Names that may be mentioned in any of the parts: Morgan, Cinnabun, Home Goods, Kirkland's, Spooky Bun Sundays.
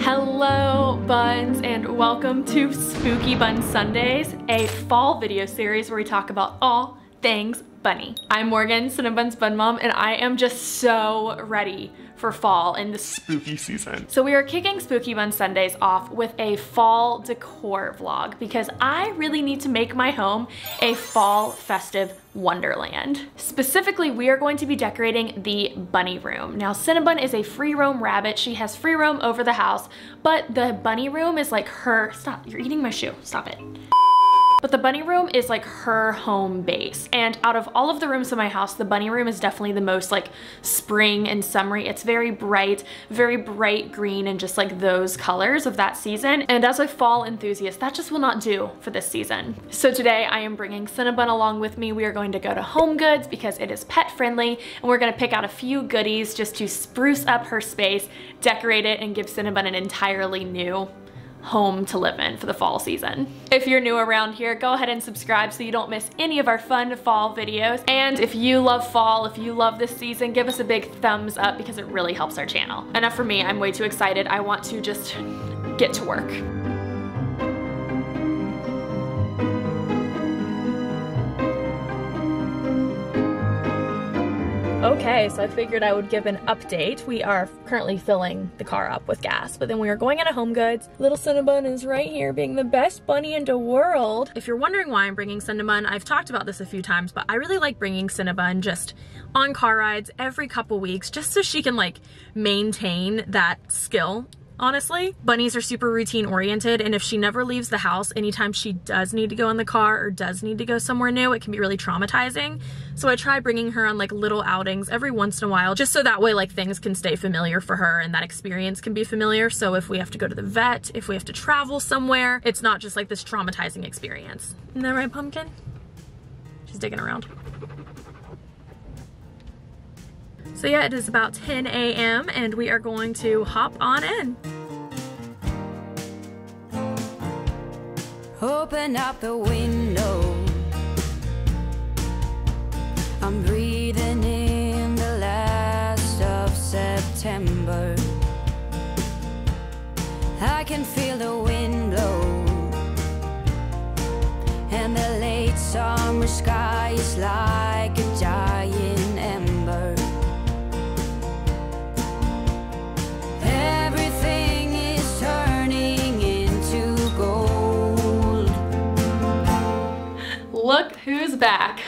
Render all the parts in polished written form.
Hello buns and welcome to Spooky Bun Sundays, a fall video series where we talk about all things bunny. I'm Morgan, Cinnabun's bun mom, and I am just so ready for fall in the spooky season. So we are kicking Spooky Bun Sundays off with a fall decor vlog because I really need to make my home a fall festive wonderland. Specifically, we are going to be decorating the bunny room. Now, Cinnabun is a free roam rabbit. She has free roam over the house, but the bunny room is like her, stop, you're eating my shoe, stop it. But the bunny room is like her home base. And out of all of the rooms in my house, the bunny room is definitely the most like spring and summery. It's very bright green and just like those colors of that season. And as a fall enthusiast, that just will not do for this season. So today I am bringing Cinnabun along with me. We are going to go to Home Goods because it is pet friendly. And we're gonna pick out a few goodies just to spruce up her space, decorate it, and give Cinnabun an entirely new home to live in for the fall season. If you're new around here, go ahead and subscribe so you don't miss any of our fun fall videos. And if you love fall, if you love this season, give us a big thumbs up because it really helps our channel. Enough for me, I'm way too excited. I want to just get to work. Okay, so I figured I would give an update. We are currently filling the car up with gas, but then we are going into Home Goods. Little Cinnabun is right here being the best bunny in the world. If you're wondering why I'm bringing Cinnabun, I've talked about this a few times, but I really like bringing Cinnabun just on car rides every couple weeks, just so she can like maintain that skill. Honestly, bunnies are super routine oriented, and if she never leaves the house, anytime she does need to go in the car or does need to go somewhere new, it can be really traumatizing. So I try bringing her on like little outings every once in a while, just so that way like things can stay familiar for her and that experience can be familiar. So if we have to go to the vet, if we have to travel somewhere, it's not just like this traumatizing experience. Isn't that right, Pumpkin? She's digging around. So yeah, it is about 10 a.m. and we are going to hop on in. Open up the window. I'm breathing in the last of September. I can feel the wind blow. And the late summer sky is like a dying ember. Look who's back.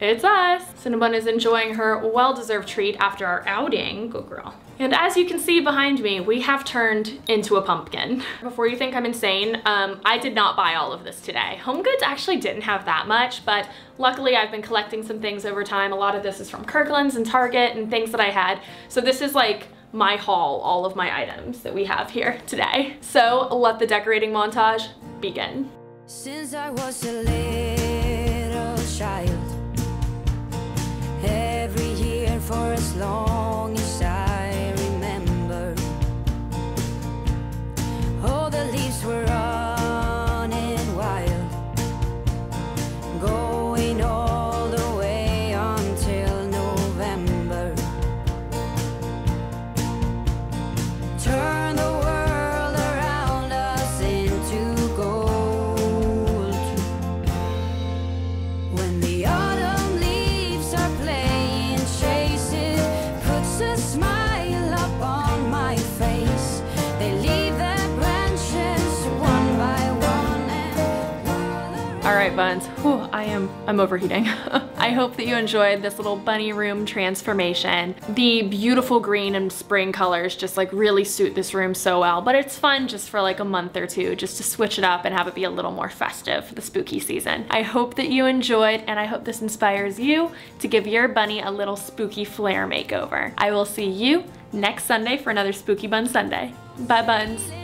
It's us. Cinnabun is enjoying her well-deserved treat after our outing. Good girl. And as you can see behind me, we have turned into a pumpkin. Before you think I'm insane, I did not buy all of this today. Home Goods actually didn't have that much, but luckily I've been collecting some things over time. A lot of this is from Kirkland's and Target and things that I had. So this is like my haul, all of my items that we have here today. So let the decorating montage begin. Since I was a little child, every year for as long as I remember, all the leaves were running wild, going all the way until November. Turn the world around us into buns. Whew, I'm overheating. I hope that you enjoyed this little bunny room transformation. The beautiful green and spring colors just like really suit this room so well, but it's fun just for like a month or two just to switch it up and have it be a little more festive for the spooky season. I hope that you enjoyed, and I hope this inspires you to give your bunny a little spooky flair makeover. I will see you next Sunday for another Spooky Bun Sunday. Bye buns.